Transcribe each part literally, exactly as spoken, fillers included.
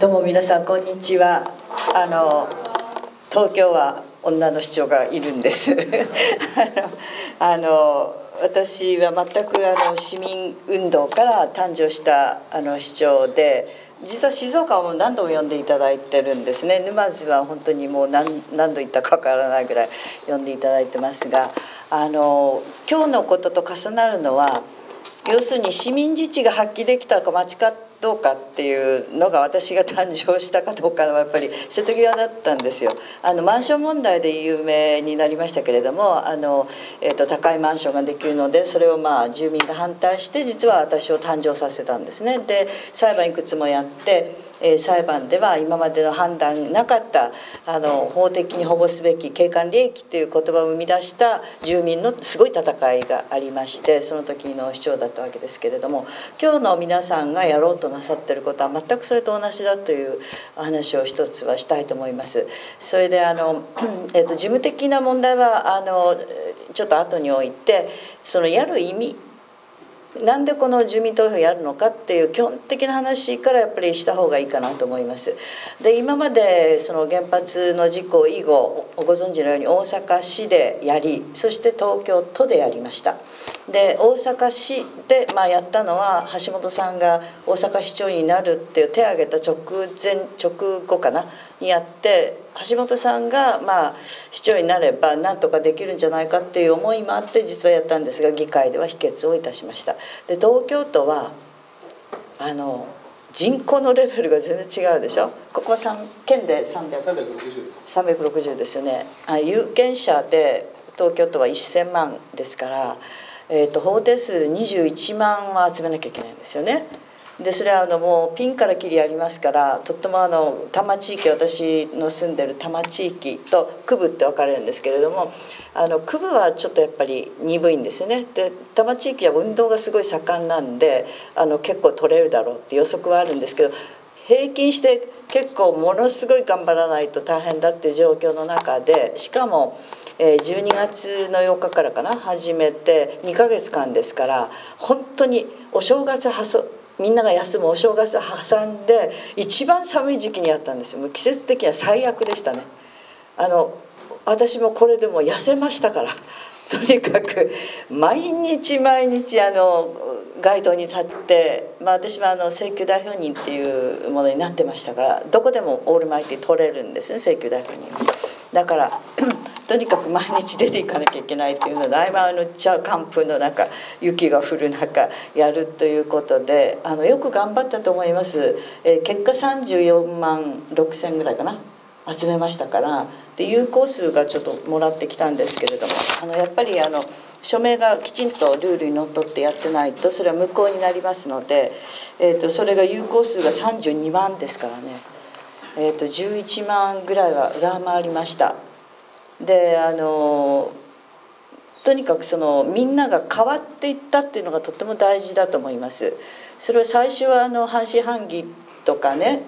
どうも皆さんこんにちは。あの東京は女の市長がいるんですあのあの私は全くあの市民運動から誕生したあの市長で、実は静岡も何度も呼んでいただいてるんですね。沼津は本当にもう 何, 何度行ったかわからないぐらい呼んでいただいてますが、あの今日のことと重なるのは、要するに市民自治が発揮できたか街かどうかっていうのが、私が誕生したかどうかはやっぱり瀬戸際だったんですよ。あのマンション問題で有名になりましたけれども、あの、えーと、高いマンションができるので、それをまあ住民が反対して、実は私を誕生させたんですね。で裁判いくつもやって、えー、裁判では今までの判断なかったあの法的に保護すべき景観利益という言葉を生み出した住民のすごい戦いがありまして、その時の市長だったわけですけれども、今日の皆さんがやろうとなさってることは全くそれと同じだという話を一つはしたいと思います。それであの、えっと、事務的な問題はあのちょっと後において、そのやる意味、なんでこの住民投票やるのかっていう基本的な話からやっぱりした方がいいかなと思います。で今までその原発の事故以後、ご存知のように大阪市でやり、そして東京都でやりました。で大阪市でまあやったのは、橋本さんが大阪市長になるっていう手を挙げた直前直後かなにやって、橋本さんがまあ市長になればなんとかできるんじゃないかっていう思いもあって実はやったんですが、議会では否決をいたしました。で東京都はあの人口のレベルが全然違うでしょ。ここは県でさんびゃくろくじゅうですよね。あ有権者で東京都は せんまんですから、えー、と法定数でにじゅういちまんは集めなきゃいけないんですよね。でそれはあのもうピンからキリありますから、とってもあの多摩地域、私の住んでる多摩地域と区部って分かれるんですけれども、あの区部はちょっとやっぱり鈍いんですよね。で多摩地域は運動がすごい盛んなんで、あの結構取れるだろうって予測はあるんですけど、平均して結構ものすごい頑張らないと大変だっていう状況の中で、しかもじゅうにがつのようかからかな始めてにかげつかんですから、本当にお正月はそみんなが休むお正月挟んで一番寒い時期にやったんですよ。もう季節的には最悪でしたね。あの私もこれでも痩せましたから、とにかく毎日毎日あの街頭に立って、まあ、私もあの請求代表人っていうものになってましたから、どこでもオールマイティ取れるんですね、請求代表人だからとにかく毎日出ていかなきゃいけないというので、合間のちゃう寒風の中、雪が降る中やるということで、あのよく頑張ったと思います、えー、結果さんじゅうよんまんろくせんぐらいかな集めましたから。で有効数がちょっともらってきたんですけれども、あのやっぱりあの署名がきちんとルールにのっとってやってないとそれは無効になりますので、えー、とそれが有効数がさんじゅうにまんですからね、えー、とじゅういちまんぐらいは上回りました。であのとにかくそのみんなが変わっていったっていうのがとっても大事だと思います。それは最初はあの半信半疑とかね、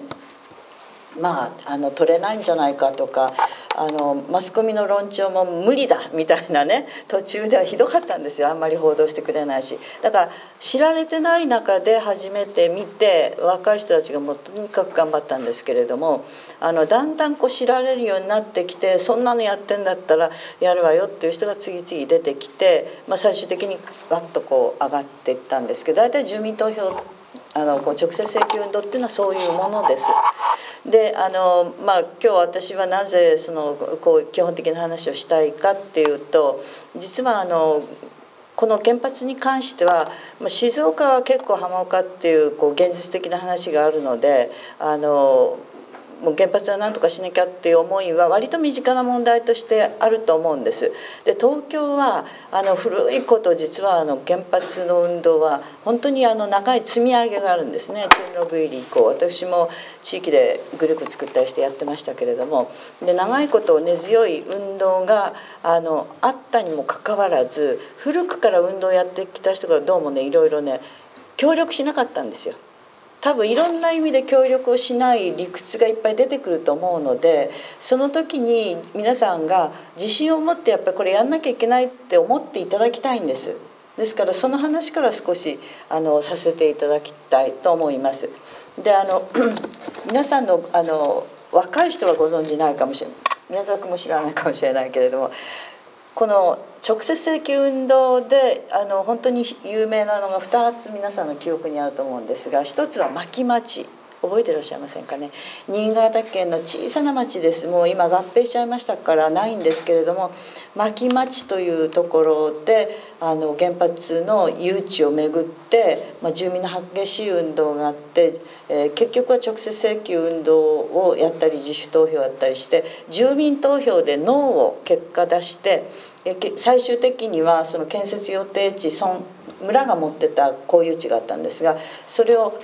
まあ、あの取れないんじゃないかとか、あのマスコミの論調も無理だみたいなね、途中ではひどかったんですよ。あんまり報道してくれないし、だから知られてない中で初めて見て、若い人たちがもうとにかく頑張ったんですけれども、あのだんだんこう知られるようになってきて、そんなのやってんだったらやるわよっていう人が次々出てきて、まあ、最終的にバッとこう上がっていったんですけど、大体住民投票あのこう直接請求運動っていうのはそういうものです。であのまあ、今日私はなぜそのこう基本的な話をしたいかっていうと、実はあのこの原発に関しては静岡は結構浜岡っていう、こう現実的な話があるので、あのもう原発は何とかしなきゃっていう思いは割と身近な問題としてあると思うんです。で東京はあの古いこと、実はあの原発の運動は本当にあの長い積み上げがあるんですね。チュンロブ入り以降、私も地域でグループ作ったりしてやってましたけれども、で長いこと根強い運動が あのあったにもかかわらず、古くから運動をやってきた人がどうもね、いろいろね協力しなかったんですよ。多分いろんな意味で協力をしない理屈がいっぱい出てくると思うので、その時に皆さんが自信を持ってやっぱりこれやんなきゃいけないって思っていただきたいんです。ですからその話から少しあのさせていただきたいと思います。であの皆さんのあの若い人はご存じないかもしれない、宮沢君も知らないかもしれないけれども、この直接性求運動であの本当に有名なのがふたつ皆さんの記憶にあると思うんですが、ひとつは牧町、覚えてらっしゃいませんかね。新潟県の小さな町です。もう今合併しちゃいましたからないんですけれども、牧町というところであの原発の誘致をめぐって、まあ、住民の激しい運動があって、えー、結局は直接請求運動をやったり自主投票をやったりして住民投票でノーを結果出して。最終的にはその建設予定地村村が持ってた公有地があったんですが、それを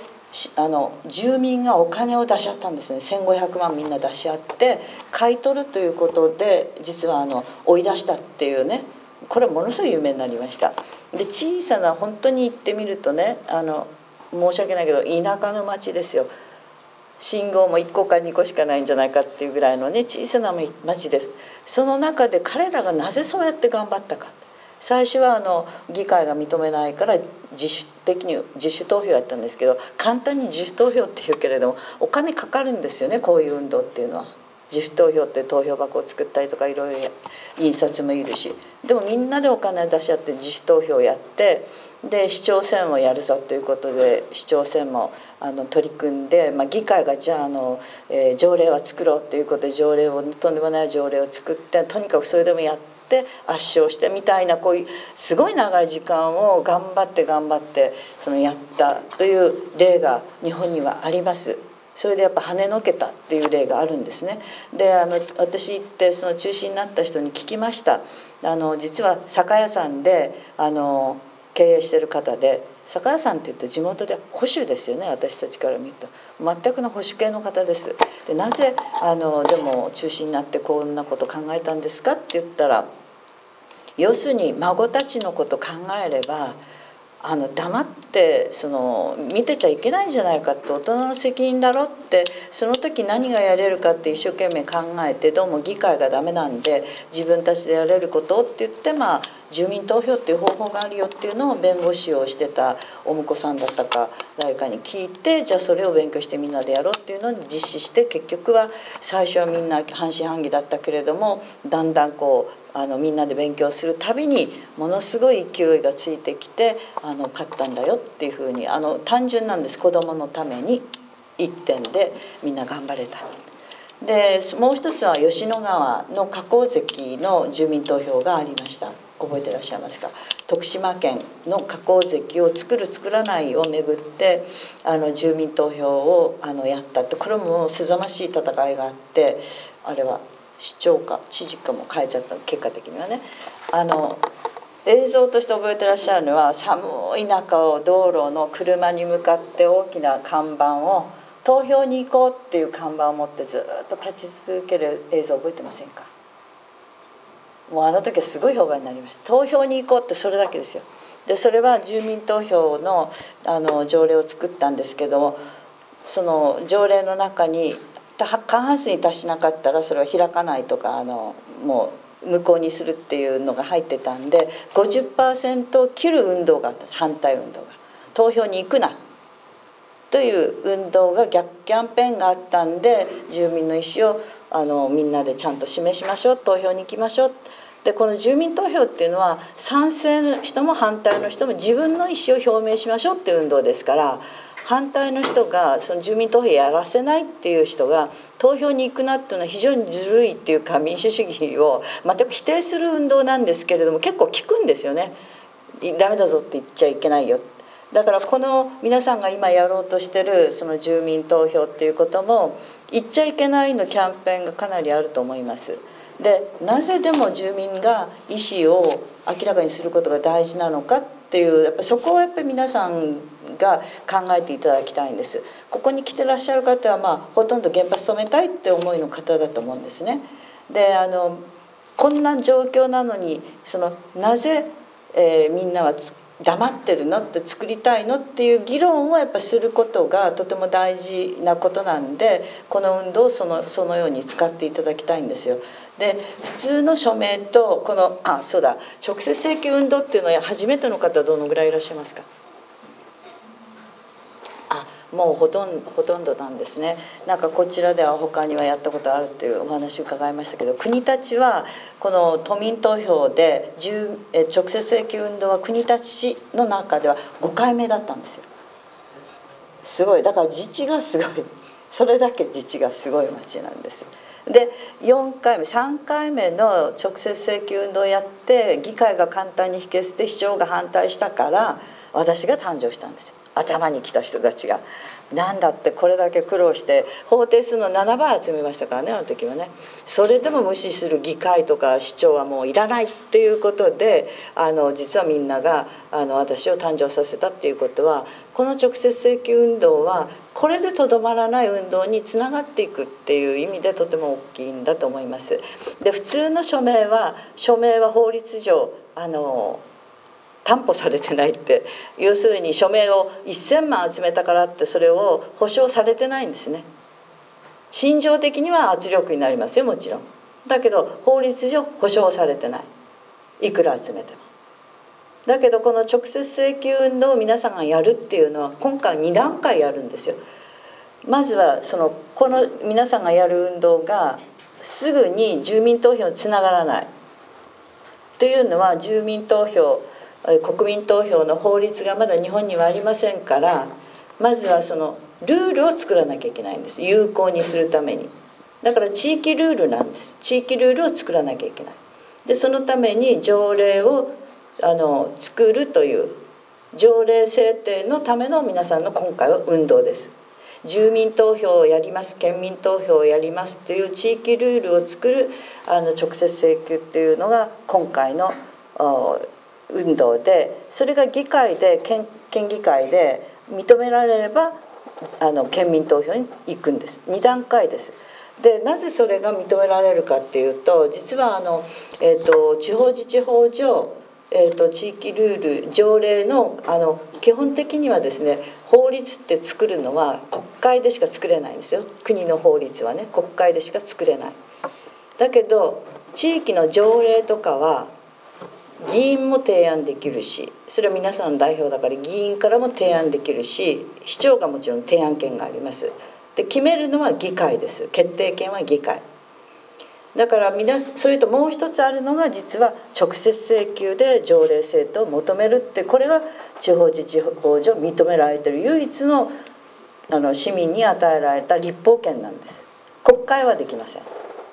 あの住民がお金を出し合ったんですね。せんごひゃくまんみんな出し合って買い取るということで実はあの追い出したっていうね、これはものすごい有名になりました。で小さな本当に言ってみるとね、あの申し訳ないけど田舎の町ですよ。信号もいっこかにこしかないんじゃないかっていうぐらいのね小さな町です。その中で彼らがなぜそうやって頑張ったか、最初はあの議会が認めないから自主的に自主投票やったんですけど、簡単に自主投票っていうけれどもお金かかるんですよね、こういう運動っていうのは。自主投票って投票箱を作ったりとかいろいろ印刷もいるし、でもみんなでお金出し合って自主投票やって、で市長選をやるぞということで市長選もあの取り組んで、まあ、議会がじゃあ、あの、えー、条例は作ろうということで条例をとんでもない条例を作って、とにかくそれでもやって圧勝してみたいな、こういうすごい長い時間を頑張って頑張ってそのやったという例が日本にはあります。それでやっぱ跳ねのけたっていう例があるんですね。であの私行ってその中止になった人に聞きました。あの実は酒屋さんであの経営してる方で、酒屋さんっていうと地元で保守ですよね、私たちから見ると全くの保守系の方です。でなぜあのでも中止になってこんなこと考えたんですかって言ったら、要するに孫たちのこと考えればあの黙ってその見てちゃいけないんじゃないかって、大人の責任だろって、その時何がやれるかって一生懸命考えて、どうも議会がダメなんで自分たちでやれることって言って、まあ住民投票っていう方法があるよっていうのを弁護士をしてたお婿さんだったか誰かに聞いて、じゃあそれを勉強してみんなでやろうっていうのを実施して、結局は最初はみんな半信半疑だったけれども、だんだんこうあのみんなで勉強するたびにものすごい勢いがついてきて、あの勝ったんだよっていうふうに、あの単純なんです。子どものためにいってんでみんな頑張れた。でもう一つは吉野川の河口堰の住民投票がありました。覚えてらっしゃいますか。徳島県の河口堰を作る作らないをめぐってあの住民投票をあのやったって、これもすざましい戦いがあって、あれは市長か知事かも変えちゃった結果的にはね。あの映像として覚えてらっしゃるのは、寒い中を道路の車に向かって大きな看板を「投票に行こう」っていう看板を持ってずっと立ち続ける映像覚えてませんか。もうあの時はすごい評判になりました。投票に行こうってそれだけですよ。でそれは住民投票 の, あの条例を作ったんですけども、その条例の中に過半数に達しなかったらそれは開かないとか、あのもう無効にするっていうのが入ってたんで ごじゅっパーセント を切る運動があった。反対運動が、投票に行くなという運動が逆キャンペーンがあったんで、住民の意思をあのみんなでちゃんと示しましょう、投票に行きましょう。でこの住民投票っていうのは賛成の人も反対の人も自分の意思を表明しましょうっていう運動ですから、反対の人がその住民投票やらせないっていう人が投票に行くなっていうのは非常にずるいっていうか、民主主義を全く否定する運動なんですけれども、結構効くんですよね。ダメだぞって言っちゃいけないよ。だからこの皆さんが今やろうとしてるその住民投票っていうことも言っちゃいけないのキャンペーンがかなりあると思います。でなぜでも住民が意思を明らかにすることが大事なのかっていう、やっぱそこをやっぱり皆さんが考えていただきたいんです。ここに来てらっしゃる方は、まあ、ほとんど原発止めたいって思いの方だと思うんですね。であのこんな状況なのにそのなぜ、えー、みんなはつ黙ってるのって作りたいのっていう議論をやっぱすることがとても大事なことなんで、この運動をその、そのように使っていただきたいんですよ。で普通の署名とこのあそうだ直接請求運動っていうのは初めての方はどのぐらいいらっしゃいますか。あもうほとんどほとんどなんですね。なんかこちらでは他にはやったことあるというお話を伺いましたけど、国立はこの都民投票で直接請求運動は国立市の中ではごかいめだったんですよ。すごい。だから自治がすごい、それだけ自治がすごい町なんです。でよんかいめさんかいめの直接請求運動をやって議会が簡単に否決で市長が反対したから私が誕生したんですよ。頭にきた人たちがなんだってこれだけ苦労して法定数のななばい集めましたからね、あの時はね。それでも無視する議会とか市長はもういらないっていうことで、あの実はみんながあの私を誕生させたっていうことは、この直接請求運動はこれでとどまらない運動につながっていくっていう意味でとても大きいんだと思います。で普通の署名は署名は法律上あの担保されてないって、要するに署名をせんまん集めたからってそれを保証されてないんですね。心情的には圧力になりますよ、もちろん。だけど法律上保証されてない、いくら集めても。だけどこの直接請求運動を皆さんがやるっていうのは今回にだんかいやるんですよ。まずはそのこの皆さんがやる運動がすぐに住民投票につながらないというのは、住民投票国民投票の法律がまだ日本にはありませんから、まずはそのルールを作らなきゃいけないんです、有効にするために。だから地域ルールなんです。地域ルールを作らなきゃいけない。でそのために条例をあの作るという条例制定のための皆さんの今回は運動です。住民投票をやります、県民投票をやりますという地域ルールを作るあの直接請求っていうのが今回の運動で、それが議会で 県, 県議会で認められればあの県民投票に行くんです。にだんかいです。でなぜそれが認められるかっていうと、実はあの、えー、と地方自治法上、えー、と地域ルール条例 の, あの基本的にはですね、法律って作るのは国会でしか作れないんですよ。国の法律はね、国会でしか作れない。だけど地域の条例とかは議員も提案できるし、それは皆さんの代表だから議員からも提案できるし、市長がもちろん提案権があります。で決めるのは議会です。決定権は議会だから皆、それともう一つあるのが、実は直接請求で条例制定を求めるって、これが地方自治法上認められている唯一 の, あの市民に与えられた立法権なんです。国会はできません。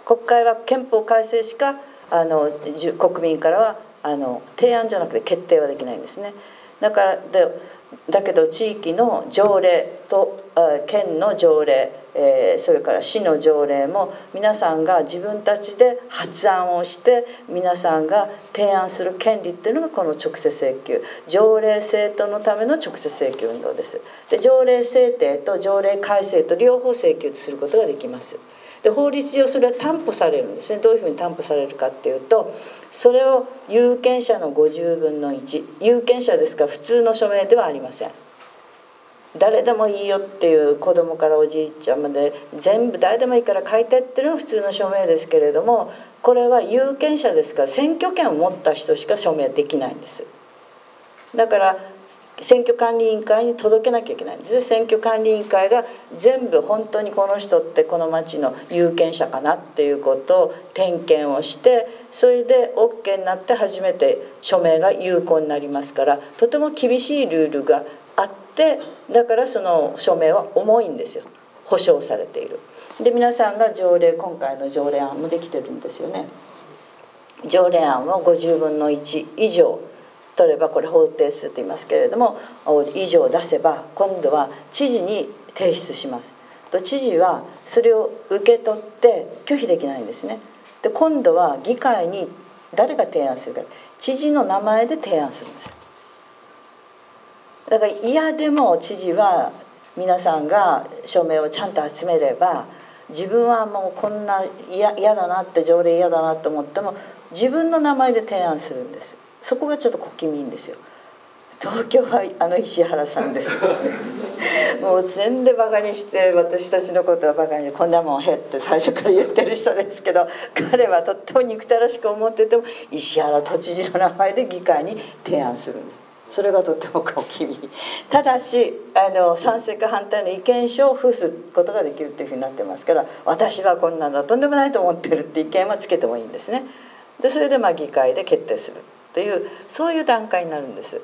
国会は憲法改正しかあの国民からはあの提案じゃなくて決定はできないんですね。だからでだけど地域の条例と県の条例、えー、それから市の条例も皆さんが自分たちで発案をして皆さんが提案する権利っていうのがこの直接請求条例制定のための直接請求運動です。で条例制定と条例改正と両方請求することができます。で法律上それは担保されるんですね。どういうふうに担保されるかっていうと、それを有権者のごじゅうぶんのいち、有権者ですから普通の署名ではありません。誰でもいいよっていう子どもからおじいちゃんまで全部誰でもいいから書いてっていうのが普通の署名ですけれども、これは有権者ですから選挙権を持った人しか署名できないんです。だから選挙管理委員会に届けなきゃいけないんです。選挙管理委員会が全部本当にこの人ってこの町の有権者かなっていうことを点検をして、それで オーケー になって初めて署名が有効になりますから、とても厳しいルールがあって、だからその署名は重いんですよ。保証されている。で皆さんが条例、今回の条例案もできてるんですよね。条例案をごじゅうぶんのいち以上取れば、これ法定数と言いますけれども、以上出せば今度は知事に提出します。と知事はそれを受け取って拒否できないんですね。で今度は議会に誰が提案するか、知事の名前で提案するんです。だから嫌でも知事は皆さんが署名をちゃんと集めれば、自分はもうこんな嫌だなって条例嫌だなと思っても自分の名前で提案するんです。そこがちょっと小気味いいんですよ。東京はあの石原さんですもう全然バカにして、私たちのことはバカにして、こんなもんへって最初から言ってる人ですけど、彼はとっても憎たらしく思ってても石原都知事の名前で議会に提案するんです。それがとっても大きい。ただしあの賛成か反対の意見書を付すことができるというふうになってますから、私はこんなのはとんでもないと思ってるって意見はつけてもいいんですね。でそれでまあ議会で決定するという、そういう段階になるんです。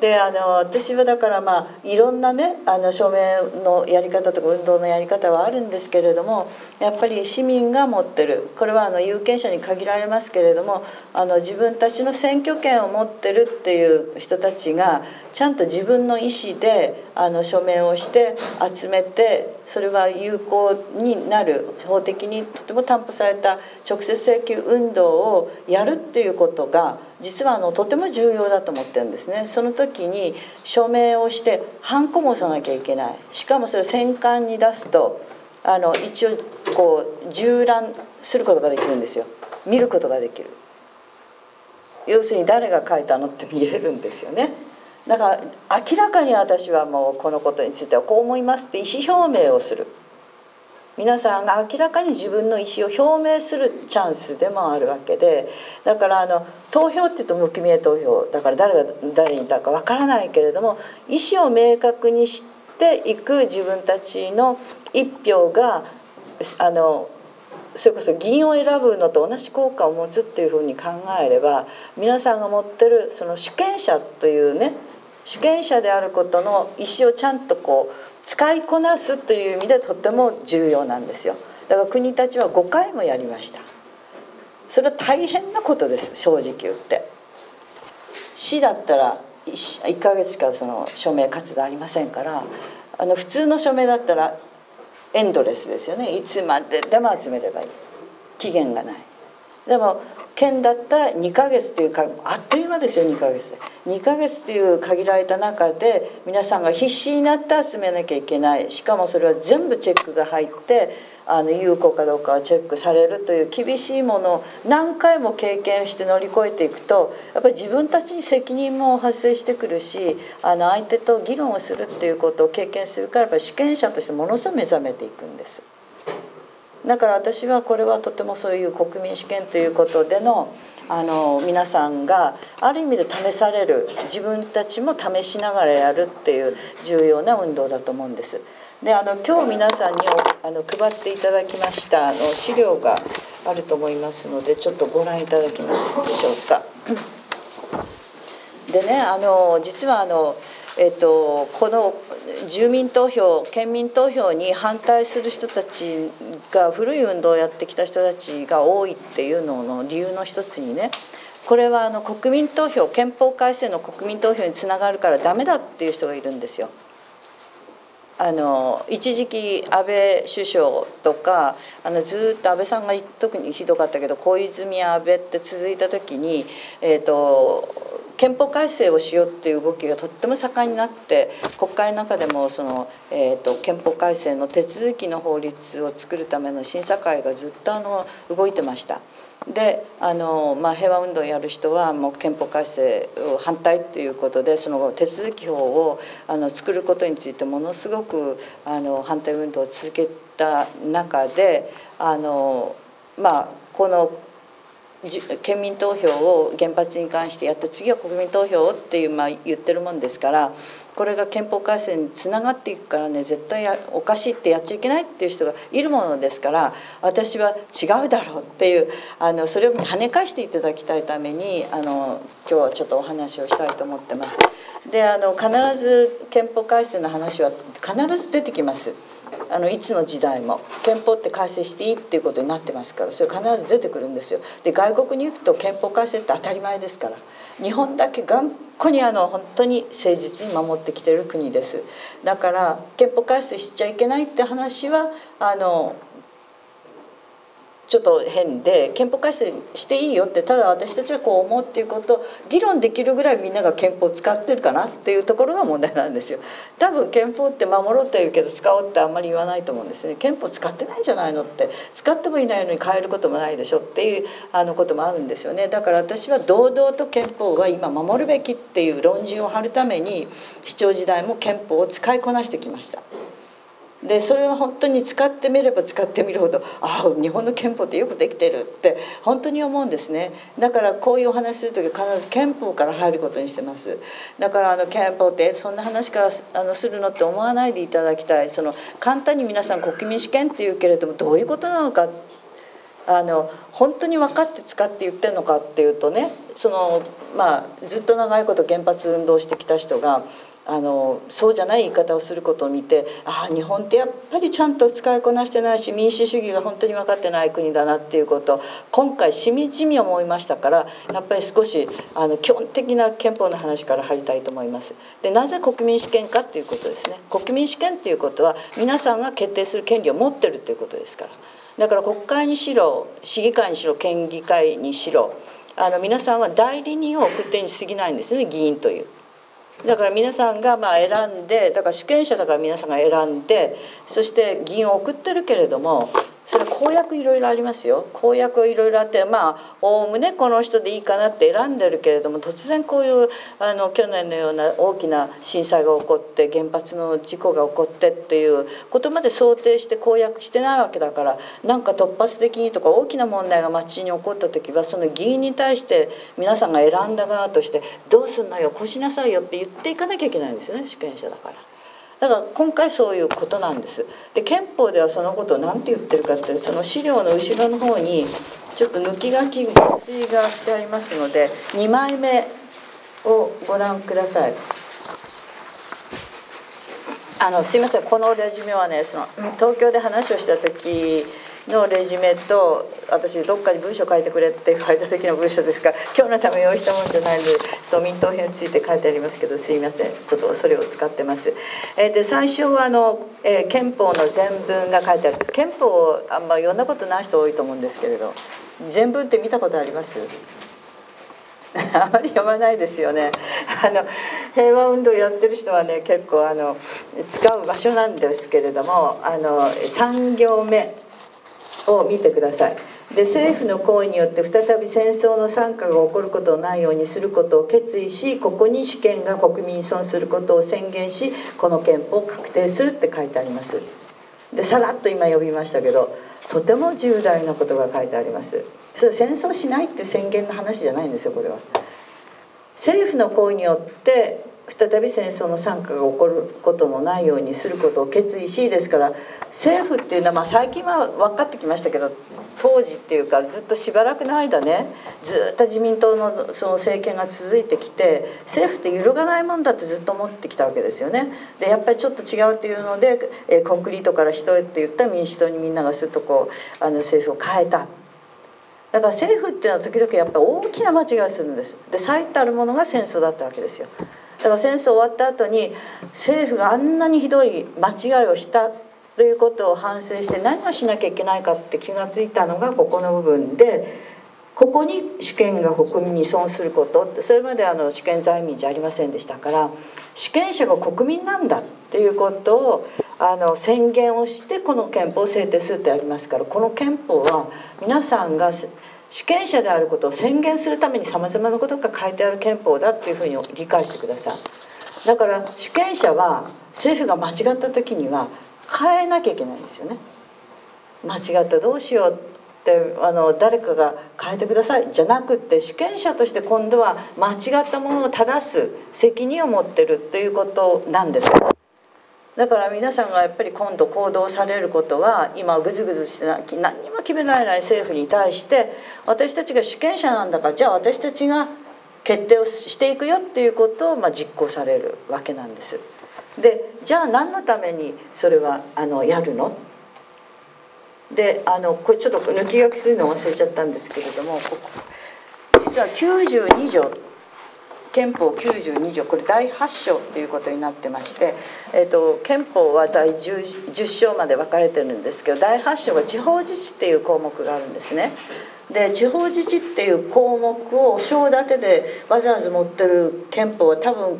であの私はだからまあいろんなねあの署名のやり方とか運動のやり方はあるんですけれども、やっぱり市民が持ってる、これはあの有権者に限られますけれども、あの自分たちの選挙権を持ってるっていう人たちがちゃんと自分の意思であの署名をして集めて、それは有効になる、法的にとても担保された直接請求運動をやるっていうことが実はあのとても重要だと思ってるんですね。その時に署名をしてハンコも押さなきゃいけない。しかもそれを選管に出すとあの一応こう縦覧することができるんですよ。見ることができる。要するに誰が書いたのって見れるんですよね。だから明らかに私はもうこのことについてはこう思いますって意思表明をする、皆さんが明らかに自分の意思を表明するチャンスでもあるわけで、だからあの投票っていうと無記名投票だから誰が誰にいたかわからないけれども、意思を明確にしていく自分たちの一票があのそれこそ議員を選ぶのと同じ効果を持つっていうふうに考えれば、皆さんが持ってるその主権者というね、主権者であることの意思をちゃんとこう使いこなすという意味でとっても重要なんですよ。だから国たちはごかいもやりました。それは大変なことです、正直言って。市だったら 1, 1ヶ月間その署名活動ありませんから、あの普通の署名だったらエンドレスですよね。いつまででも集めればいい、期限がない。でも県だったらにかげつというか、あっという間ですよ。にかげつでにかげつという限られた中で皆さんが必死になって集めなきゃいけない。しかもそれは全部チェックが入ってあの有効かどうかはチェックされるという厳しいものを何回も経験して乗り越えていくと、やっぱり自分たちに責任も発生してくるし、あの相手と議論をするっていうことを経験するから、やっぱり主権者としてものすごく目覚めていくんです。だから私はこれはとてもそういう国民主権ということでの、あの皆さんがある意味で試される、自分たちも試しながらやるっていう重要な運動だと思うんです。であの今日皆さんにあの配っていただきましたあの資料があると思いますので、ちょっとご覧いただきますでしょうか。でねあの実はあのえっと、この住民投票、県民投票に反対する人たちが、古い運動をやってきた人たちが多いっていうのの理由の一つにね、これはあの国民投票、憲法改正の国民投票につながるからダメだっていう人がいるんですよ。あの一時期安倍首相とかあのずっと安倍さんが特にひどかったけど、小泉安倍って続いた時にえっと憲法改正をしようっていう動きがとっても盛んになって、国会の中でもその、えー、と憲法改正の手続きの法律を作るための審査会がずっとあの動いてました。であの、まあ、平和運動をやる人はもう憲法改正反対ということで、その後手続き法をあの作ることについてものすごくあの反対運動を続けた中で、あのまあこの県民投票を原発に関してやって、次は国民投票っていう、まあ、言ってるもんですから、これが憲法改正につながっていくからね、絶対おかしいってやっちゃいけないっていう人がいるものですから、私は違うだろうっていう、あのそれを跳ね返していただきたいためにあの今日はちょっとお話をしたいと思ってます。であの必ず憲法改正の話は必ず出てきます。あのいつの時代も憲法って改正していいっていうことになってますから、それ必ず出てくるんですよ。で外国に行くと憲法改正って当たり前ですから、日本だけ頑固にあの本当に誠実に守ってきてる国です。だから憲法改正しちゃいけないって話はあのちょっと変で、憲法改正していいよってただ私たちはこう思うっていうことを議論できるぐらいみんなが憲法を使ってるかなっていうところが問題なんですよ。多分憲法って守ろうって言うけど使おうってあんまり言わないと思うんですよね。憲法使ってないんじゃないのって、使ってもいないのに変えることもないでしょっていうあのこともあるんですよね。だから私は堂々と憲法は今守るべきっていう論陣を張るために、市長時代も憲法を使いこなしてきました。でそれは本当に使ってみれば使ってみるほど、ああ日本の憲法ってよくできてるって本当に思うんですね。だからこういうお話する時は必ず憲法から入ることにしてます。だからあの憲法ってそんな話からあのするのって思わないでいただきたい。その簡単に皆さん国民主権っていうけれどもどういうことなのか、あの本当に分かって使って言ってるのかっていうとね、そのまあずっと長いこと原発運動してきた人があのそうじゃない言い方をすることを見て、ああ日本ってやっぱりちゃんと使いこなしてないし民主主義が本当に分かってない国だなっていうことを今回しみじみ思いましたから、やっぱり少しあの基本的な憲法の話から入りたいと思います。でなぜ国民主権かっていうことですね。国民主権っていうことは皆さんが決定する権利を持ってるっていうことですから。だから国会にしろ市議会にしろ県議会にしろあの皆さんは代理人を送ってに過ぎないんですね、議員という。だから皆さんがまあ選んで、だから主権者だから皆さんが選んで、そして議員を送ってるけれども、それ公約いろいろありますよ。公約いろいろあってまあおおむねこの人でいいかなって選んでるけれども、突然こういうあの去年のような大きな震災が起こって原発の事故が起こってっていうことまで想定して公約してないわけだから、なんか突発的にとか大きな問題が町に起こった時はその議員に対して皆さんが選んだ側として「どうすんのよこうしなさいよ」って言っていかなきゃいけないんですよね、主権者だから。だから今回そういうことなんです。で憲法ではそのことを何て言ってるかって、その資料の後ろの方にちょっと抜き書き抜粋がしてありますのでにまいめをご覧ください。あのすいません、このレジュメはね、その東京で話をした時のレジュメと私どっかに文章書いてくれって書いた時の文章ですが、今日のため用意したもんじゃないので民党票について書いてありますけどすいません、ちょっとそれを使ってます。えで最初はあの、えー、憲法の全文が書いてある。憲法をあんま読んだことない人多いと思うんですけれど、全文って見たことあります？あまり読まないですよね。あの平和運動やってる人はね結構あの使う場所なんですけれども、あのさんぎょうめを見てください。で政府の行為によって再び戦争の惨禍が起こることのないようにすることを決意し、ここに主権が国民に依存することを宣言し、この憲法を確定するって書いてあります。でさらっと今呼びましたけどとても重大なことが書いてあります。それ戦争しないっていう宣言の話じゃないんですよ。これは政府の行為によって再び戦争の惨禍が起こることのないようにすることを決意しですから、政府っていうのは、まあ、最近は分かってきましたけど当時っていうかずっとしばらくの間ね、ずっと自民党のその政権が続いてきて政府って揺るがないもんだってずっと思ってきたわけですよね。でやっぱりちょっと違うっていうので、えー、コンクリートから人へって言った民主党にみんながすっとこうあの政府を変えた。だから政府っていうのは時々やっぱり大きな間違いをするんです。で最たるものが戦争だったわけですよ。だから戦争終わった後に政府があんなにひどい間違いをしたということを反省して何をしなきゃいけないかって気がついたのがここの部分で、ここに主権が国民に依存すること、それまであの主権在民じゃありませんでしたから主権者が国民なんだっていうことをあの宣言をしてこの憲法を制定するとありますから、この憲法は皆さんが主権者であることを宣言するためにさまざまなことが書いてある憲法だというふうに理解してください。だから主権者は政府が間違った時には変えなきゃいけないんですよね。間違ったどうしようってあの誰かが変えてくださいじゃなくて、主権者として今度は間違ったものを正す責任を持ってるということなんです。だから皆さんがやっぱり今度行動されることは、今グズグズして何も決められない政府に対して私たちが主権者なんだからじゃあ私たちが決定をしていくよっていうことをまあ実行されるわけなんです。でじゃあ何のためにそれはあのやるので、あのこれちょっと抜き書きするの忘れちゃったんですけれども、ここ実はきゅうじゅうにじょう憲法きゅうじゅうにじょうこれだいはっしょうっていうことになってまして、えー、と憲法はだいじゅっしょうまで分かれてるんですけど、だいはっしょうが地方自治っていう項目があるんですね。で地方自治っていう項目を章立てでわざわざ持ってる憲法は多分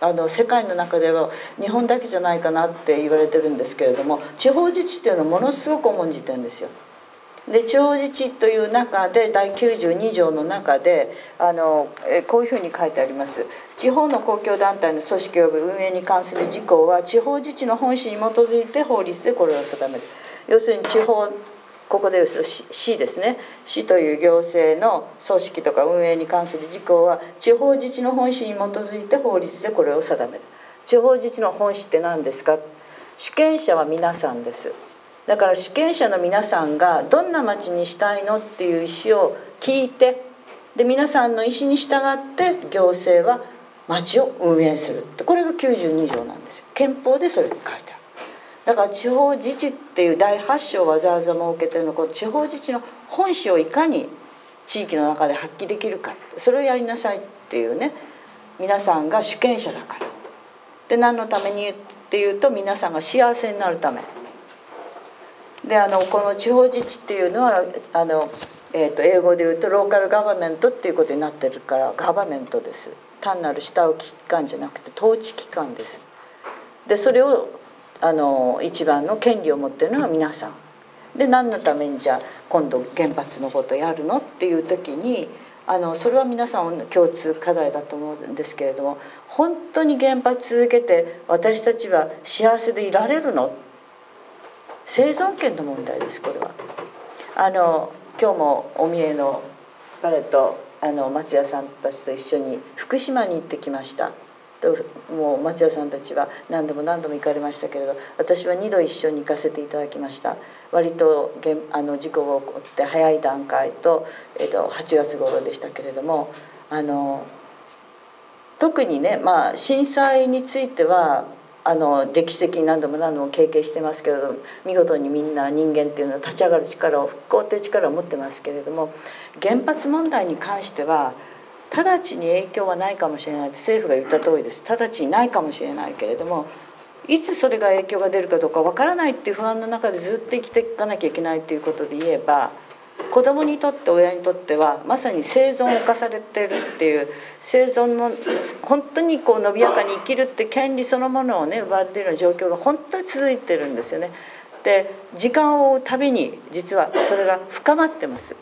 あの世界の中では日本だけじゃないかなって言われてるんですけれども、地方自治っていうのはものすごく重んじてるんですよ。で長寿地という中でだいきゅうじゅうにじょうの中であのこういうふうに書いてあります。地方の公共団体の組織及び運営に関する事項は地方自治の本旨に基づいて法律でこれを定める。要するに地方、ここで言うと市ですね、市という行政の組織とか運営に関する事項は地方自治の本旨に基づいて法律でこれを定める。地方自治の本旨って何ですか。主権者は皆さんです。だから主権者の皆さんがどんな町にしたいのっていう意思を聞いて、で皆さんの意思に従って行政は町を運営するって、これがきゅうじゅうにじょうなんですよ。憲法でそういうふうに書いてある。だから地方自治っていうだいはっしょうをわざわざ設けてるのは、地方自治の本旨をいかに地域の中で発揮できるか、それをやりなさいっていうね。皆さんが主権者だから。で何のためにっていうと、皆さんが幸せになるためで、あのこの地方自治っていうのはあの、えー、と英語で言うとローカルガバメントっていうことになってるから、ガバメントです。単なる下請機関じゃなくて統治機関です。でそれをあの一番の権利を持ってるのは皆さんで、何のためにじゃあ今度原発のことやるのっていう時に、あのそれは皆さん共通課題だと思うんですけれども、本当に原発続けて私たちは幸せでいられるの、生存権の問題です。これはあの今日もお見えの彼とあの松屋さんたちと一緒に福島に行ってきました。もう松屋さんたちは何度も何度も行かれましたけれど、私はにど一緒に行かせていただきました。割とあの事故が起こって早い段階と、えっと、はちがつごろでしたけれども、あの特にね、まあ、震災についてはあの歴史的に何度も何度も経験してますけれども、見事にみんな人間っていうのは立ち上がる力を、復興という力を持ってますけれども、原発問題に関しては直ちに影響はないかもしれない、政府が言った通りです。直ちにないかもしれないけれども、いつそれが影響が出るかどうかわからないっていう不安の中でずっと生きていかなきゃいけないっていうことで言えば、子どもにとって親にとってはまさに生存を犯されてるっていう、生存の本当にこう伸びやかに生きるって権利そのものをね奪われているような状況が本当に続いてるんですよね。で時間を追うたびに実はそれが深まってます。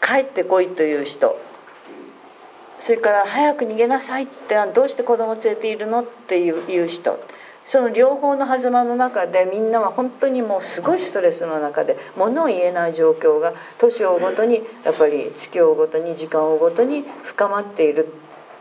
帰ってこいという人、それから早く逃げなさいって、どうして子ども連れているのっていう人、その両方の狭間の中でみんなは本当にもうすごいストレスの中で、物を言えない状況が年を追うごとに、やっぱり月を追うごとに、時間を追うごとに深まっている。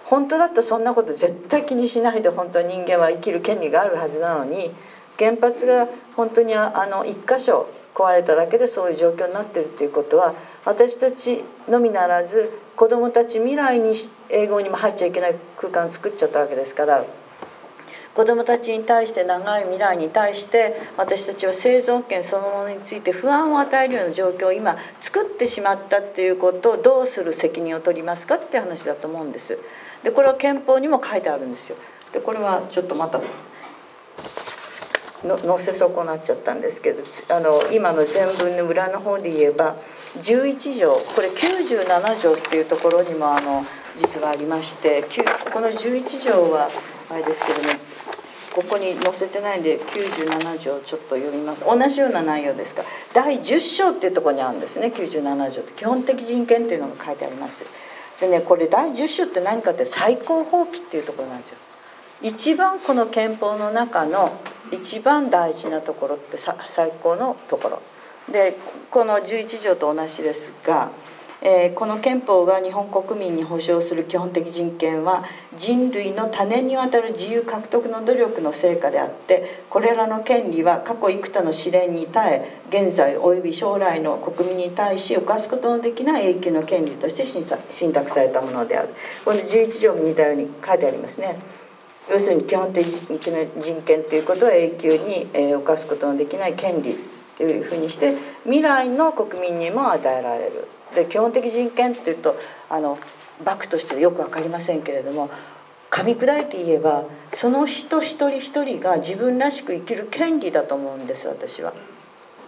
本当だったらそんなこと絶対気にしないで本当は人間は生きる権利があるはずなのに、原発が本当にあの一箇所壊れただけでそういう状況になっているということは、私たちのみならず子どもたち未来に永劫にも入っちゃいけない空間を作っちゃったわけですから。子どもたちに対して、長い未来に対して私たちは生存権そのものについて不安を与えるような状況を今作ってしまったっていうことを、どうする責任を取りますかって話だと思うんです。でこれは憲法にも書いてあるんですよ。でこれはちょっとまたの載せ損なっちゃったんですけど、あの今の全文の裏の方で言えばじゅういちじょう、これきゅうじゅうななじょうっていうところにもあの実はありまして、このじゅういちじょうはあれですけどね、ここに載せてないんできゅうじゅうななじょうちょっと読みます。同じような内容ですが、だいじゅっしょうっていうところにあるんですね。きゅうじゅうななじょうって基本的人権っていうのが書いてあります。でね、これだいじゅっしょうって何かって、最高法規っていうところなんですよ。一番この憲法の中の一番大事なところって最高のところで、このじゅういちじょうと同じですが、えー、この憲法が日本国民に保障する基本的人権は、人類の多年にわたる自由獲得の努力の成果であって、これらの権利は過去幾多の試練に耐え、現在及び将来の国民に対し犯すことのできない永久の権利として信託されたものである。このじゅういちじょうも似たように書いてありますね。要するに基本的人権ということは永久に犯すことのできない権利というふうにして、未来の国民にも与えられる。で基本的人権っていうと、あのバクとしてよく分かりませんけれども、噛み砕いて言えばその人一人一人が自分らしく生きる権利だと思うんです、私は。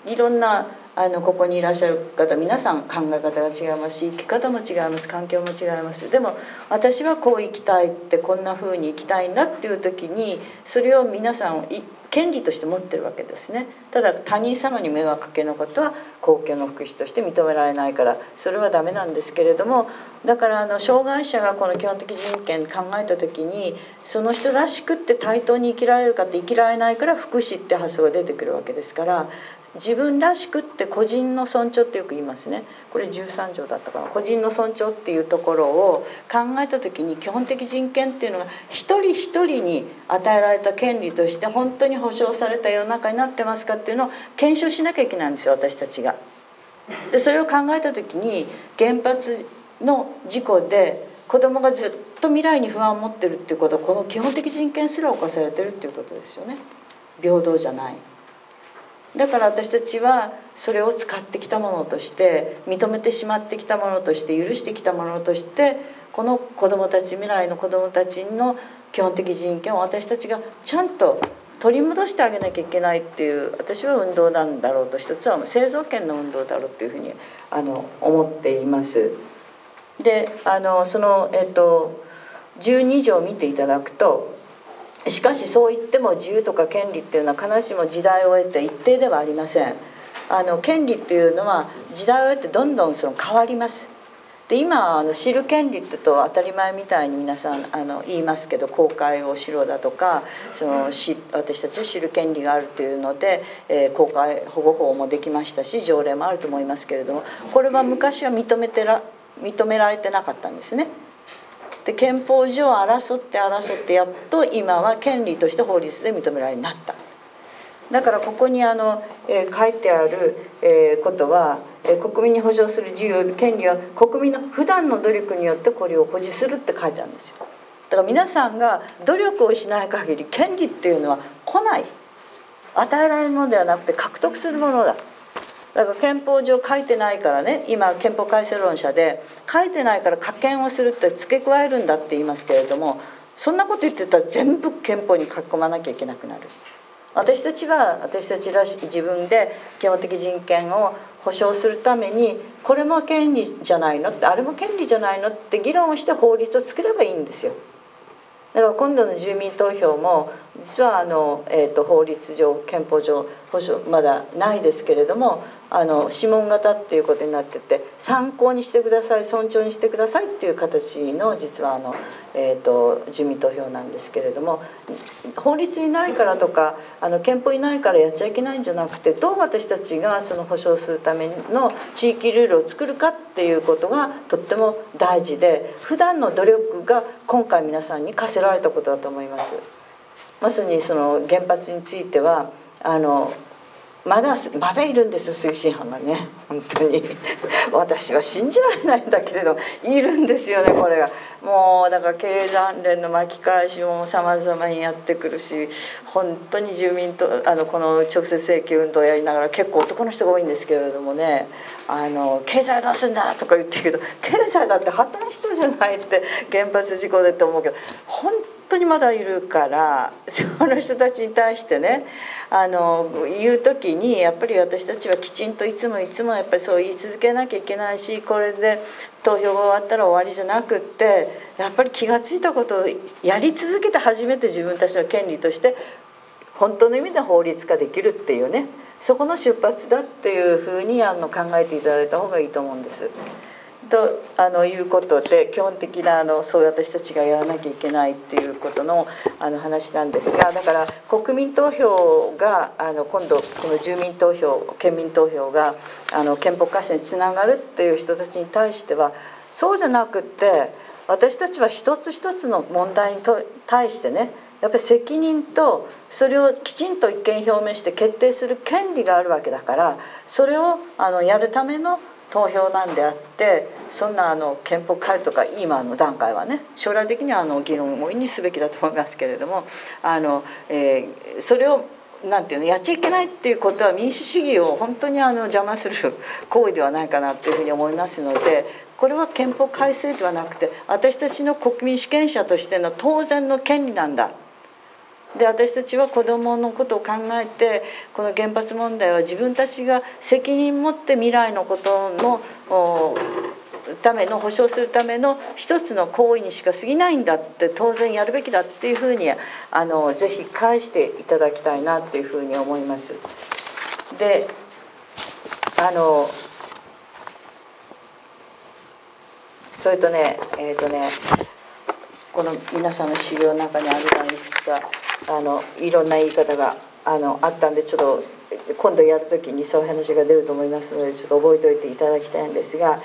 いろんなあのここにいらっしゃる方皆さん考え方が違いますし、生き方も違います、環境も違います。でも私はこう生きたいって、こんな風に生きたいんだっていう時に、それを皆さん権利として持ってるわけですね。ただ他人様に迷惑かけのことは公共の福祉として認められないから、それはダメなんですけれども、だからあの障害者がこの基本的人権考えた時に、その人らしくって対等に生きられるかって生きられないから、福祉って発想が出てくるわけですから、自分らしくって個人の尊重ってよく言いますね。これじゅうさんじょうだったかな。個人の尊重っていうところを考えた時に、基本的人権っていうのが一人一人に与えられた権利として本当に保障された世の中になってますかっていうのを検証しなきゃいけないんですよ、私たちが。でそれを考えた時に、原発の事故で子どもがずっと未来に不安を持ってるっていうことは、この基本的人権すら侵されてるっていうことですよね。平等じゃない。だから私たちはそれを使ってきたものとして、認めてしまってきたものとして、許してきたものとして、この子どもたち、未来の子どもたちの基本的人権を私たちがちゃんと取り戻してあげなきゃいけないっていう、私は運動なんだろうと、一つは生存権の運動だろうというふうにあの思っています。であのその、えっと、じゅうにじょうを見ていただくと、しかしそう言っても自由とか権利っていうのは必ずしも時代を経て一定ではありません。あの権利っていうのは時代を経てどんどんその変わります。で今あの知る権利ってと当たり前みたいに皆さんあの言いますけど、公開をしろだとか、そのし私たちは知る権利があるというので、えー、公開保護法もできましたし、条例もあると思いますけれども、これは昔は認めてら認められてなかったんですね。で憲法上争って争ってやっと今は権利として法律で認められるようになった。だからここにあの、えー、書いてある、えー、ことは、えー、国民に保障する自由権利は国民の普段の努力によってこれを保持するって書いてあるんですよ。だから皆さんが努力をしない限り権利っていうのは来ない、与えられるものではなくて獲得するものだ。だから憲法上書いてないからね、今憲法改正論者で書いてないから加憲をするって付け加えるんだって言いますけれども、そんなこと言ってたら全部憲法に書き込まなきゃいけなくなる。私たちは私たちらしい自分で基本的人権を保障するために、これも権利じゃないのって、あれも権利じゃないのって議論をして法律を作ればいいんですよ。だから今度の住民投票も実はあの、えー、と法律上憲法上保障まだないですけれども、あの諮問型っていうことになってて、参考にしてください、尊重にしてくださいっていう形の実はあの、えー、と住民投票なんですけれども、法律にないからとかあの憲法にないからやっちゃいけないんじゃなくて、どう私たちがその保障するための地域ルールを作るかっていうことがとっても大事で、普段の努力が今回皆さんに課せられたことだと思います。まさにその原発についてはあのまだまだいるんですよ、推進派がね、本当に私は信じられないんだけれど、いるんですよね、これが。もうだから経団連の巻き返しもさまざまにやってくるし、本当に住民とあのこの直接請求運動をやりながら、結構男の人が多いんですけれどもね、あの経済出すんだとか言ってるけど、経済だって破綻したじゃないって、原発事故でって思うけど、本当に。本当にまだいるから、その人たちに対してねあの言う時に、やっぱり私たちはきちんといつもいつもやっぱりそう言い続けなきゃいけないし、これで投票が終わったら終わりじゃなくって、やっぱり気が付いたことをやり続けて初めて自分たちの権利として本当の意味で法律化できるっていうね、そこの出発だっていうふうにあの考えていただいた方がいいと思うんです。とあのいうことで、基本的なあのそう私たちがやらなきゃいけないっていうことのあの話なんですが、だから国民投票があの今度この住民投票、県民投票があの憲法改正につながるっていう人たちに対しては、そうじゃなくって私たちは一つ一つの問題にと対してね、やっぱり責任とそれをきちんと一見表明して決定する権利があるわけだから、それをあのやるための投票なんであって、そんなあの憲法変えるとか今の段階はね、将来的にはあの議論を意にすべきだと思いますけれども、あの、えー、それをなんていうのやっちゃいけないっていうことは、民主主義を本当にあの邪魔する行為ではないかなというふうに思いますので、これは憲法改正ではなくて私たちの国民主権者としての当然の権利なんだ。で私たちは子どものことを考えて、この原発問題は自分たちが責任持って未来のことのための保障するための一つの行為にしか過ぎないんだって当然やるべきだっていうふうにあのぜひ返していただきたいなっていうふうに思います。であのそれとねえっ、ー、とねこの皆さんの資料の中にあるのいくつかあのいろんな言い方が あ, のあったんでちょっと今度やるときにそういう話が出ると思いますのでちょっと覚えておいていただきたいんですが。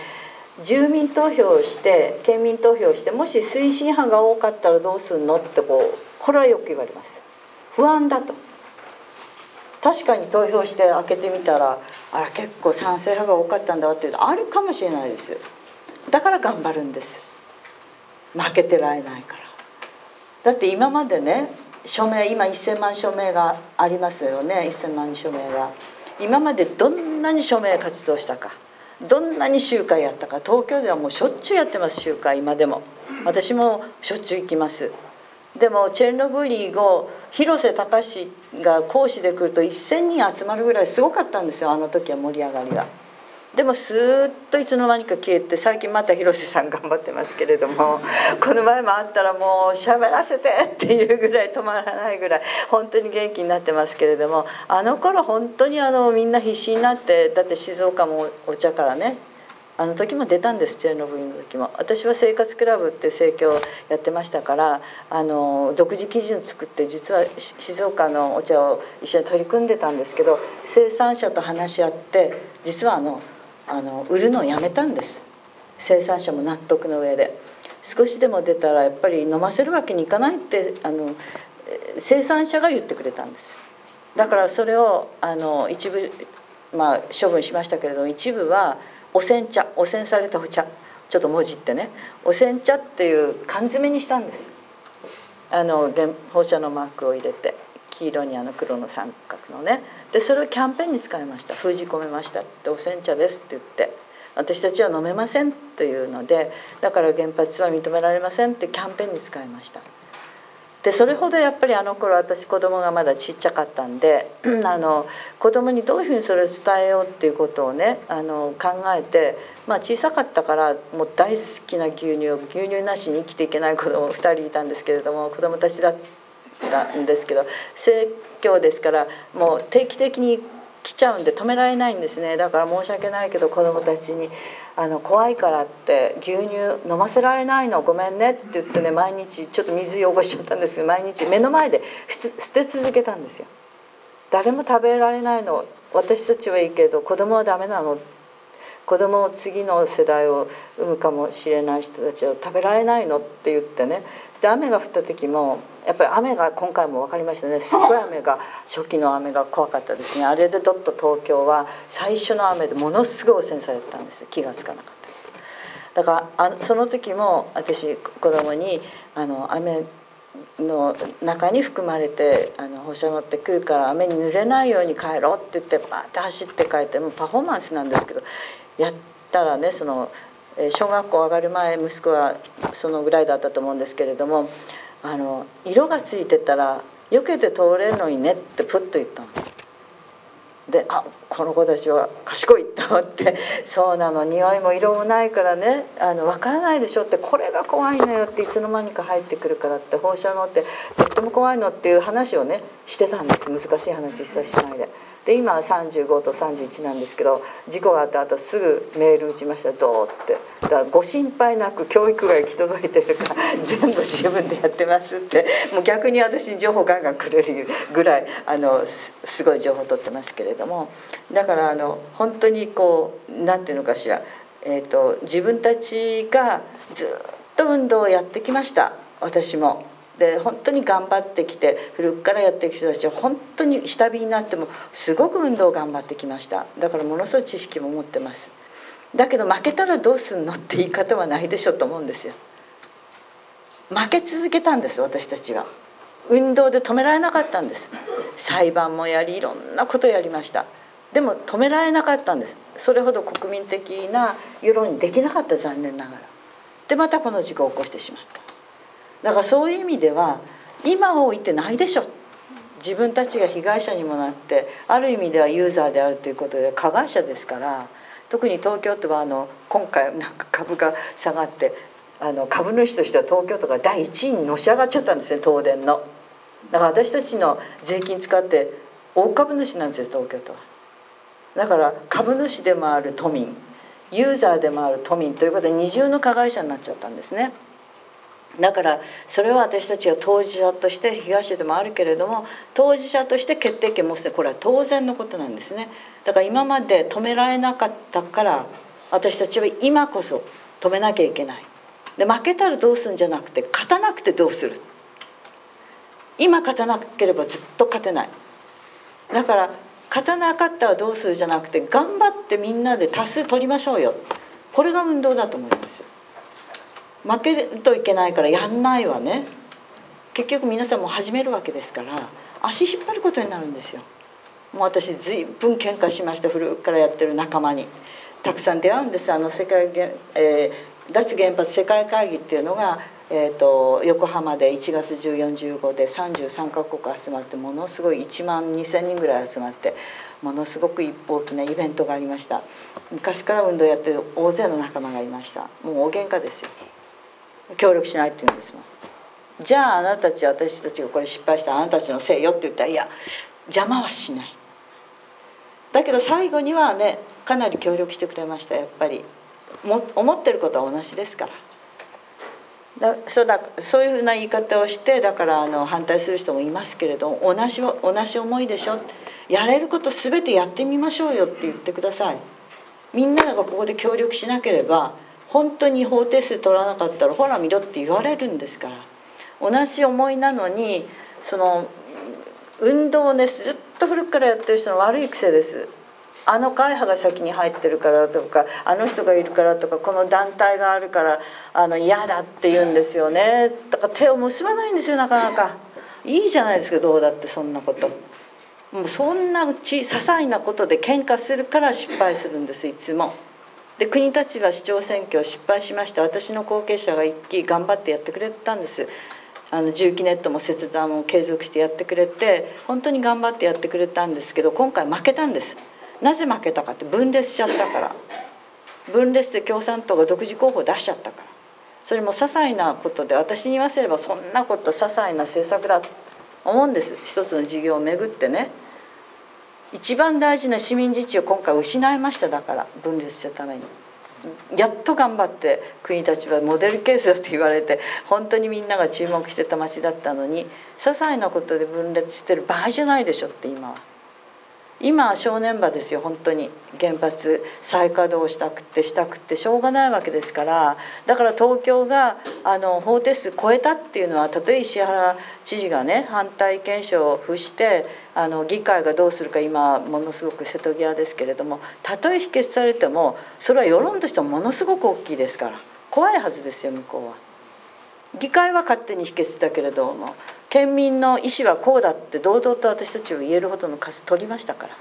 住民投票をして県民投票をしてもし推進派が多かったらどうするのってこうこれはよく言われます。不安だと。確かに投票して開けてみたらあら結構賛成派が多かったんだっていうのあるかもしれないです。だから頑張るんです。負けてられないから。だって今までね署名今いっせんまん署名がありますよね。いっせんまん署名が今までどんなに署名活動したかどんなに集会やったか。東京ではもうしょっちゅうやってます。集会今でも私もしょっちゅう行きます。でもチェルノブイリ後広瀬隆史が講師で来るとせんにん集まるぐらいすごかったんですよ。あの時は盛り上がりが。でもスーッといつの間にか消えて最近また広瀬さん頑張ってますけれどもこの前もあったらもう喋らせてっていうぐらい止まらないぐらい本当に元気になってますけれども、あの頃本当にあのみんな必死になって。だって静岡もお茶からねあの時も出たんです。チェルノブイリの時も私は生活クラブって生協やってましたから、あの独自基準作って実は静岡のお茶を一緒に取り組んでたんですけど、生産者と話し合って実はあのあの売るのをやめたんです。生産者も納得の上で。少しでも出たらやっぱり飲ませるわけにいかないってあの生産者が言ってくれたんです。だからそれをあの一部、まあ、処分しましたけれども、一部は汚染茶、汚染されたお茶ちょっと文字ってね汚染茶っていう缶詰にしたんです。あの放射のマークを入れて黄色にあの黒の三角のね。でそれをキャンペーンに使いました。封じ込めましたって汚染茶ですって言って私たちは飲めませんというので、だから原発は認められませんってキャンペーンに使いました。でそれほどやっぱりあの頃私子供がまだちっちゃかったんであの子供にどういうふうにそれを伝えようっていうことをねあの考えて、まあ、小さかったからもう大好きな牛乳牛乳なしに生きていけない子供ふたりいたんですけれども、子供たちだって。んですけど生協ですからもう定期的に来ちゃうんで止められないんですね。だから申し訳ないけど子どもたちにあの怖いからって牛乳飲ませられないのごめんねって言ってね、毎日ちょっと水汚しちゃったんですけど毎日目の前で捨て続けたんですよ。誰も食べられないの私たちはいいけど子どもはダメなの、子どもを次の世代を産むかもしれない人たちを食べられないのって言ってね。で雨が降った時もやっぱり雨が今回も分かりましたね。すごい雨が初期の雨が怖かったですね。あれでどっと東京は最初の雨でものすごい汚染されたんです。気が付かなかった。だからあその時も私子供にあの雨の中に含まれてあの放射能って来るから雨に濡れないように帰ろうって言ってバーって走って帰って、もうパフォーマンスなんですけどやったらね、その小学校上がる前息子はそのぐらいだったと思うんですけれども、あの色がついてたら避けて通れるのにねってプッと言ったので、あこの子たちは賢いと思ってそうなの匂いも色もないからねあの分からないでしょって、これが怖いのよっていつの間にか入ってくるからって放射能ってとっても怖いのっていう話をねしてたんです。難しい話一切しないで。で今さんじゅうごとさんじゅういちなんですけど、事故があった後すぐメール打ちましたどうって。だからご心配なく教育が行き届いてるから全部自分でやってますって、もう逆に私情報ガンガンくれるぐらいあのすごい情報取ってますけれども、だからあの本当にこうなんていうのかしら、えーと、自分たちがずっと運動をやってきました私も。で本当に頑張ってきて古くからやってきた人たちは本当に下火になってもすごく運動を頑張ってきました。だからものすごい知識も持ってます。だけど負けたらどうすんのって言い方はないでしょと思うんですよ。負け続けたんです私たちは。運動で止められなかったんです。裁判もやりいろんなことやりました。でも止められなかったんです。それほど国民的な世論にできなかった残念ながら。でまたこの事故を起こしてしまった。だからそういう意味では今を置いてないでしょっ自分たちが被害者にもなって、ある意味ではユーザーであるということで加害者ですから、特に東京都はあの今回なんか株が下がって、あの株主としては東京都がだいいちいにのし上がっちゃったんですね、東電の。だから私たちの税金使って大株主なんですよ、東京都は。だから株主でもある都民、ユーザーでもある都民ということで二重の加害者になっちゃったんですね。だからそれは私たちが当事者として、被害者でもあるけれども当事者として決定権を持つ、これは当然のことなんですね。だから今まで止められなかったから、私たちは今こそ止めなきゃいけない。で、負けたらどうするんじゃなくて、勝たなくてどうする、今勝たなければずっと勝てない。だから勝たなかったらどうするじゃなくて、頑張ってみんなで多数取りましょうよ、これが運動だと思います。負けるといけないからやんないわね。結局皆さんも始めるわけですから、足引っ張ることになるんですよ。もう私随分喧嘩しました。古くからやってる仲間にたくさん出会うんです。あの世界、えー、脱原発世界会議っていうのが、えー、と横浜でいちがつじゅうよん、じゅうごでさんじゅうさんかこく集まって、ものすごいいちまんにせんにんぐらい集まって、ものすごく大きなイベントがありました。昔から運動やってる大勢の仲間がいました。もう大喧嘩ですよ。協力しないって言うんですもん。じゃああなたたち、私たちがこれ失敗したあなたたちのせいよって言ったら、いや邪魔はしない。だけど最後にはね、かなり協力してくれました。やっぱりも思ってることは同じですから。だそうだ、そういうふうな言い方をして、だからあの反対する人もいますけれども、同じ同じ思いでしょ、やれること全てやってみましょうよって言ってください。みんながここで協力しなければ、本当に法定数取らなかったらほら見ろって言われるんですから。同じ思いなのに、その運動をね、ずっと古くからやってる人の悪い癖です。あの会派が先に入ってるからとか、あの人がいるからとか、この団体があるからあの嫌だって言うんですよね。だから手を結ばないんですよ、なかなか。いいじゃないですか、どうだってそんなこと。もうそんな些細なことで喧嘩するから失敗するんです、いつも。で、国たちは市長選挙失敗しました。私の後継者が一期頑張ってやってくれたんです。あの重機ネットも切断も継続してやってくれて、本当に頑張ってやってくれたんですけど、今回負けたんです。なぜ負けたかって、分裂しちゃったから。分裂で共産党が独自候補を出しちゃったから。それも些細なことで、私に言わせればそんなこと些細な政策だと思うんです。一つの事業をめぐってね、一番大事な市民自治を今回失いました。だから分裂したためにやっと頑張って、国たちはモデルケースだと言われて、本当にみんなが注目してた町だったのに、些細なことで分裂してる場合じゃないでしょって。今は今は正念場ですよ。本当に原発再稼働したくてしたくてしょうがないわけですから。だから東京があの法定数超えたっていうのは、たとえ石原知事がね反対意見書を付して、あの議会がどうするか、今ものすごく瀬戸際ですけれども、たとえ否決されてもそれは世論としてはものすごく大きいですから、怖いはずですよ、向こうは。議会は勝手に否決だけれども、県民の意思はこうだって堂々と私たちを言えるほどの数取りましたから。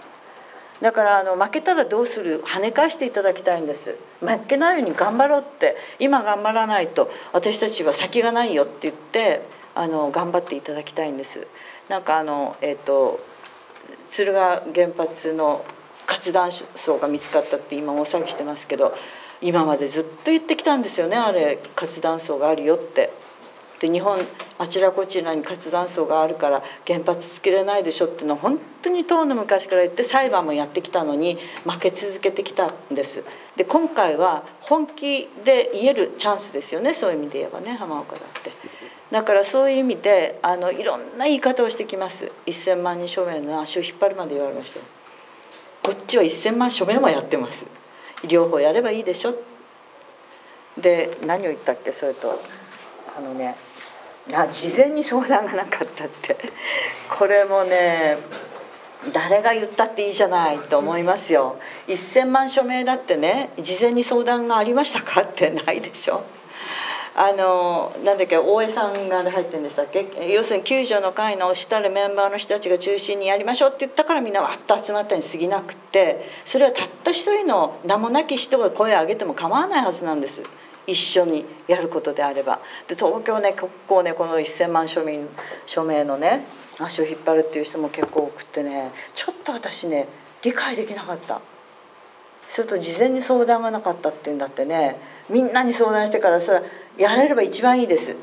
だからあの負けたらどうする、跳ね返していただきたいんです。負けないように頑張ろうって、今頑張らないと私たちは先がないよって言って、あの頑張っていただきたいんです。なんかあのえっと敦賀原発の活断層が見つかったって今大騒ぎしてますけど、今までずっと言ってきたんですよね、あれ活断層があるよって。で、日本あちらこちらに活断層があるから原発つけれないでしょっていうのは本当に党の昔から言って、裁判もやってきたのに負け続けてきたんです。で、今回は本気で言えるチャンスですよね、そういう意味で言えばね、浜岡だって。だからそういう意味であのいろんな言い方をしてきます。いっせんまんにん署名の足を引っ張るまで言われました。こっちはいっせんまん署名もやってます。両方やればいいでしょ。で、何を言ったっけ、それとあのね、な事前に相談がなかったってこれもね、誰が言ったっていいじゃないと思いますよ。いっせんまん署名だってね、事前に相談がありましたかってないでしょ。あのなんだっけ、大江さんが入ってんでしたっけ。要するにきゅう条の会のおしたるメンバーの人たちが中心にやりましょうって言ったから、みんなわっと集まったに過ぎなくって、それはたった一人の名もなき人が声を上げても構わないはずなんです。一緒にやることであれば。で東京ね結構ねこの いっせんまん署民署名のね足を引っ張るっていう人も結構多くってね、ちょっと私ね理解できなかった。それと事前に相談がなかったっていうんだってね、みんなに相談してからそれやれれば一番いいです。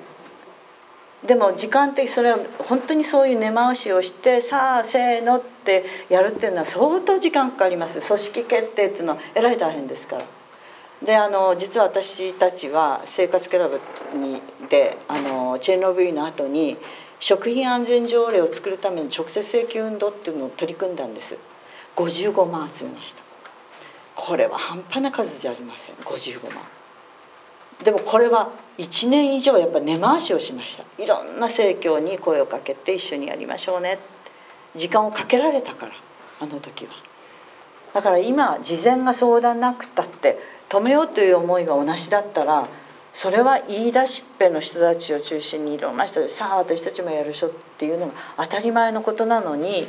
でも時間的それは本当にそういう根回しをしてさあせーのってやるっていうのは相当時間かかります。組織決定っていうのはえらい大変ですから。であの実は私たちは生活クラブにであのチェルノブイリの後に食品安全条例を作るための直接請求運動っていうのを取り組んだんです。ごじゅうごまん集めました。これは半端な数じゃありません。ごじゅうごまん。でもこれはいちねん以上やっぱ根回しをしました。いろんな政教に声をかけて一緒にやりましょうね。時間をかけられたからあの時は。だから今事前が相談なくたって止めようという思いが同じだったら、それは言い出しっぺの人たちを中心にいろんな人でさあ私たちもやるしょっていうのが当たり前のことなのに、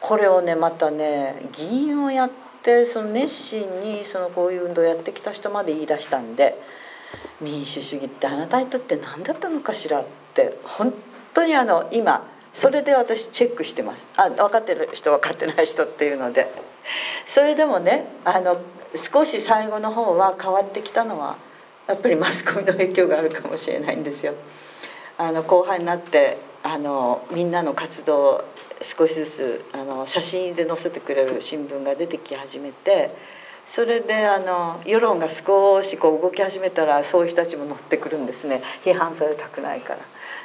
これをねまたね議員をやってでその熱心にそのこういう運動をやってきた人まで言い出したんで、民主主義ってあなたにとって何だったのかしらって本当にあの今それで私チェックしてます。あ分かってる人分かってない人っていうので。それでもねあの少し最後の方は変わってきたのはやっぱりマスコミの影響があるかもしれないんですよ。あの後半になってあのみんなの活動を少しずつあの写真で載せてくれる新聞が出てき始めて、それであの世論が少しこう動き始めたらそういう人たちも乗ってくるんですね。批判されたくないから。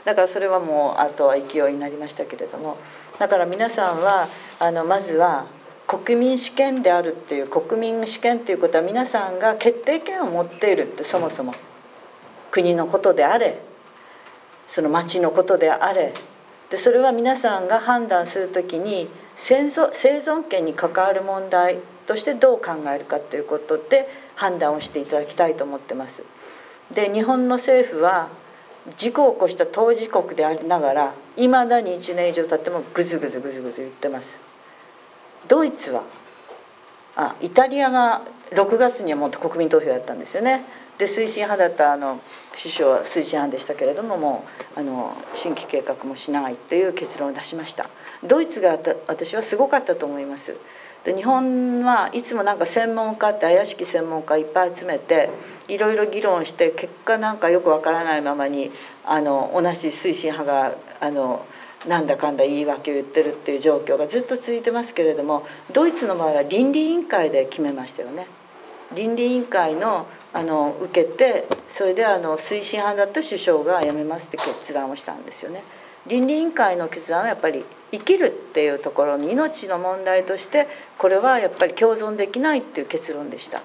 だからそれはもうあとは勢いになりましたけれども、だから皆さんはあのまずは国民主権であるっていう、国民主権っていうことは皆さんが決定権を持っているって、そもそも国のことであれその町のことであれ、でそれは皆さんが判断するときに生存権に関わる問題としてどう考えるかということで判断をしていただきたいと思ってます。で日本の政府は事故を起こした当事国でありながらいまだにいちねん以上経ってもぐずぐずぐずぐず言ってます。ドイツはあイタリアがろくがつにはもっと国民投票やったんですよね。で推進派だったあの首相は推進派でしたけれども、もうあの新規計画もしないという結論を出しました。ドイツが私はすごかったと思います。で日本はいつもなんか専門家って怪しき専門家いっぱい集めていろいろ議論して結果なんかよくわからないままにあの同じ推進派があのなんだかんだ言い訳を言ってるっていう状況がずっと続いてますけれども、ドイツの場合は倫理委員会で決めましたよね。倫理委員会のあの受けて、それであの推進派だった首相が辞めますって決断をしたんですよね。倫理委員会の決断はやっぱり生きるっていうところに命の問題としてこれはやっぱり共存できないっていう結論でした。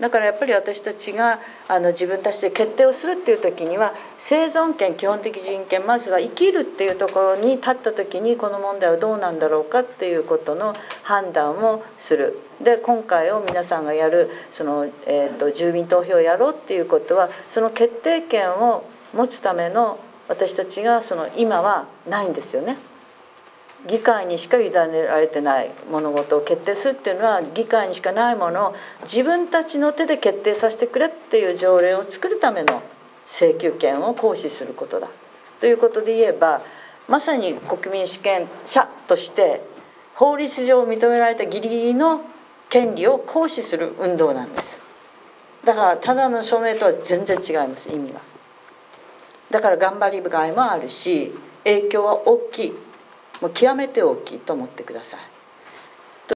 だからやっぱり私たちがあの自分たちで決定をするっていう時には生存権、基本的人権、まずは生きるっていうところに立った時にこの問題はどうなんだろうかっていうことの判断をする。で今回を皆さんがやるその、えー、と住民投票をやろうっていうことはその決定権を持つための私たちがその今はないんですよね。議会にしか委ねられてない物事を決定するっていうのは議会にしかないものを自分たちの手で決定させてくれっていう条例を作るための請求権を行使することだということで言えば、まさに国民主権者として法律上認められたギリギリの権利を行使する運動なんです。だからただの署名とは全然違います、意味が。だから頑張りがいもあるし影響は大きい、もう極めて大きいと思ってください。